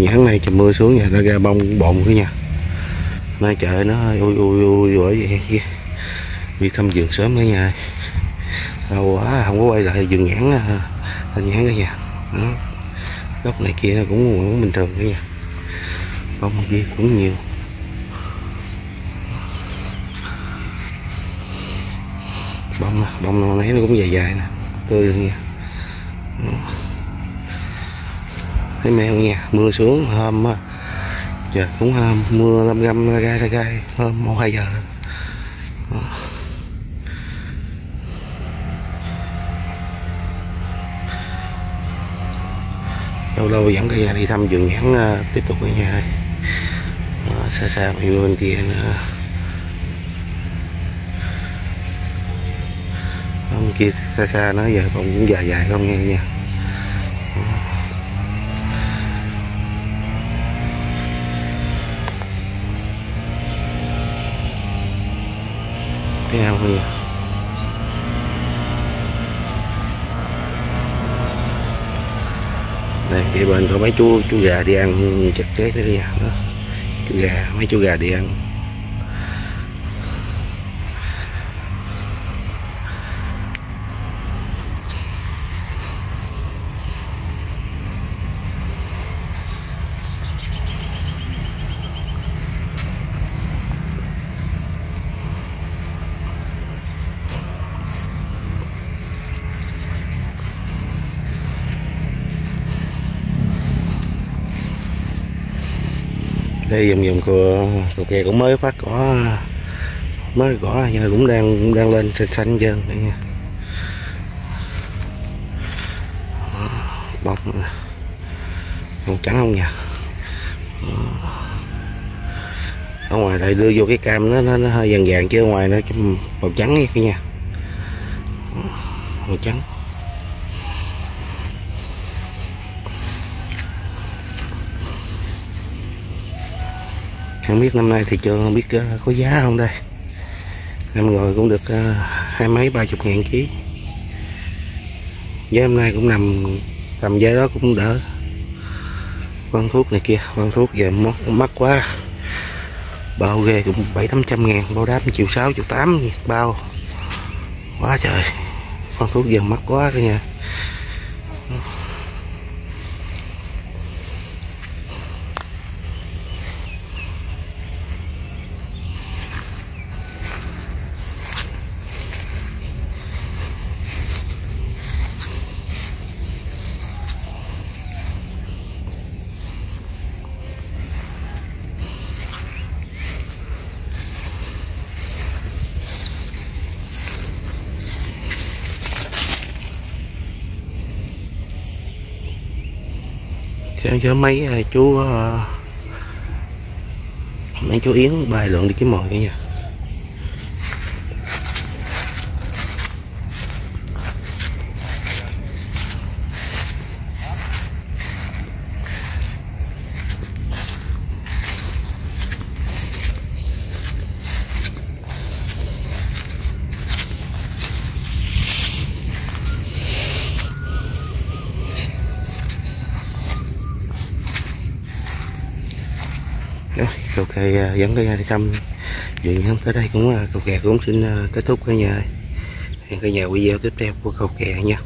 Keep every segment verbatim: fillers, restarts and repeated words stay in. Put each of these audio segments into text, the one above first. thì tháng nay trời mưa xuống nha, nó ra bông cũng bộn cái nha. Nói trời nó ui ui ui ui vậy. Đi thăm vườn sớm nữa nha. Lâu quá không có quay lại vườn nhãn lên nhãn cái nha. Đó. Gốc này kia cũng, cũng bình thường cái nha. Bông kia cũng nhiều. Bông bông này nó cũng dài dài nè, tươi luôn nha. Đó. Thấy mèo nha, mưa xuống hôm á, trời cũng hôm, mưa lâm gâm ra gai ra gai, hôm một hai giờ. Đó. Lâu lâu dẫn cái nhà đi thăm vườn nhãn uh, tiếp tục ở nhà. Đó, xa xa bên, bên kia nữa. Ông kia xa xa nó giờ còn cũng dài dài không nghe nha. Thấy ao kìa. Đây kia bên có mấy chú chú gà đi ăn chặt chết nữa kìa. Đó. Chú gà, mấy chú gà đi ăn. Đây vòng vòng của cầu Kè cũng mới phát cỏ, mới cỏ giờ cũng đang cũng đang lên xanh xanh trơn đây nha. Bọc màu trắng không nha. Ở ngoài lại đưa vô cái cam nó nó, nó hơi vàng vàng, chứ ở ngoài nó màu trắng cái nha, màu trắng. Không biết năm nay thị trường không biết có giá không đây. Năm rồi cũng được hai mấy ba chục ngàn ký. Giá hôm nay cũng nằm tầm giá đó cũng đỡ. Con thuốc này kia, con thuốc giờ mắc, mắc quá. Bao ghê cũng bảy tám trăm ngàn, bao đáp triệu sáu triệu tám bao. Quá trời, con thuốc giờ mắc quá cả nhà. Cho mấy chú mấy chú Yến bài luận đi kiếm mồi cả nhà. Cầu Kè dẫn cả nhà đi thăm vườn nhãn tới đây cũng Cầu Kè cũng xin kết thúc cả nhà. Hẹn cả nhà video tiếp theo của Cầu Kè nha.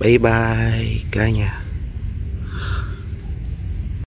Bye bye cả nhà.